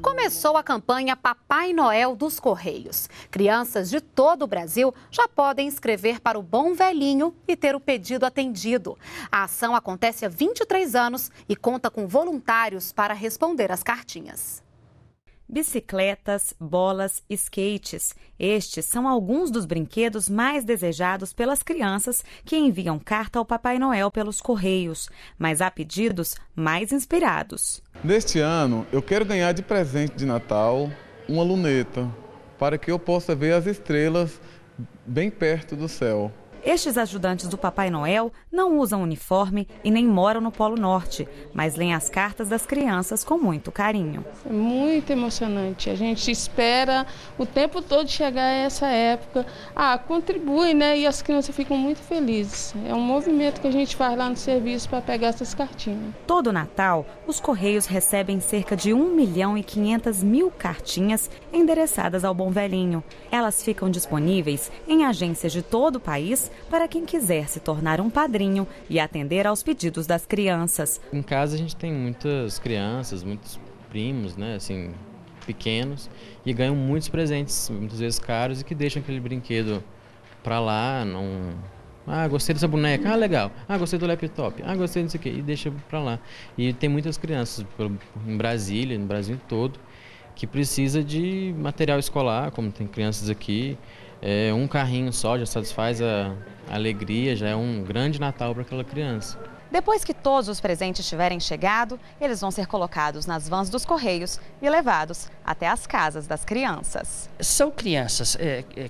começou a campanha Papai Noel dos Correios. Crianças de todo o Brasil já podem escrever para o Bom Velhinho e ter o pedido atendido. A ação acontece há 23 anos e conta com voluntários para responder as cartinhas. Bicicletas, bolas, skates. Estes são alguns dos brinquedos mais desejados pelas crianças que enviam carta ao Papai Noel pelos Correios. Mas há pedidos mais inspirados. Neste ano, eu quero ganhar de presente de Natal uma luneta, para que eu possa ver as estrelas bem perto do céu. Estes ajudantes do Papai Noel não usam uniforme e nem moram no Polo Norte, mas leem as cartas das crianças com muito carinho. É muito emocionante. A gente espera o tempo todo chegar a essa época. Contribui, né? E as crianças ficam muito felizes. É um movimento que a gente faz lá no serviço para pegar essas cartinhas. Todo Natal, os Correios recebem cerca de 1.500.000 cartinhas endereçadas ao Bom Velhinho. Elas ficam disponíveis em agências de todo o país, para quem quiser se tornar um padrinho e atender aos pedidos das crianças. Em casa a gente tem muitas crianças, muitos primos, né, assim, pequenos, e ganham muitos presentes, muitas vezes caros, e que deixam aquele brinquedo para lá, não... gostei dessa boneca, legal, gostei do laptop, gostei disso aqui, e deixa para lá. E tem muitas crianças em Brasília, no Brasil todo, que precisa de material escolar, como tem crianças aqui. Um carrinho só já satisfaz a alegria, já é um grande Natal para aquela criança. Depois que todos os presentes tiverem chegado, eles vão ser colocados nas vans dos Correios e levados até as casas das crianças. São crianças,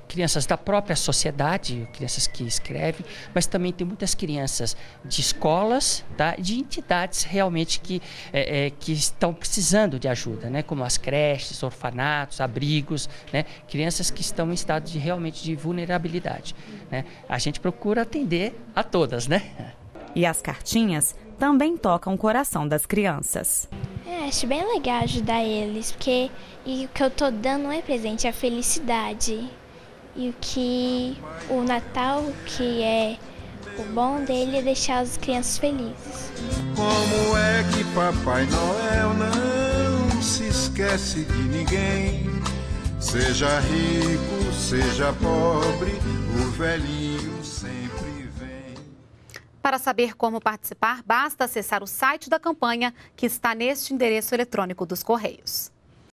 crianças da própria sociedade, crianças que escrevem, mas também tem muitas crianças de escolas, tá, de entidades realmente que estão precisando de ajuda, né, como as creches, orfanatos, abrigos, né, crianças que estão em estado de realmente de vulnerabilidade, né. A gente procura atender a todas, né? E as cartinhas também tocam o coração das crianças. Eu acho bem legal ajudar eles, porque o que eu estou dando não é presente, é a felicidade. E o Natal, que é o bom dele, é deixar as crianças felizes. Como é que Papai Noel não se esquece de ninguém? Seja rico, seja pobre, o velhinho sempre... Para saber como participar, basta acessar o site da campanha, que está neste endereço eletrônico dos Correios.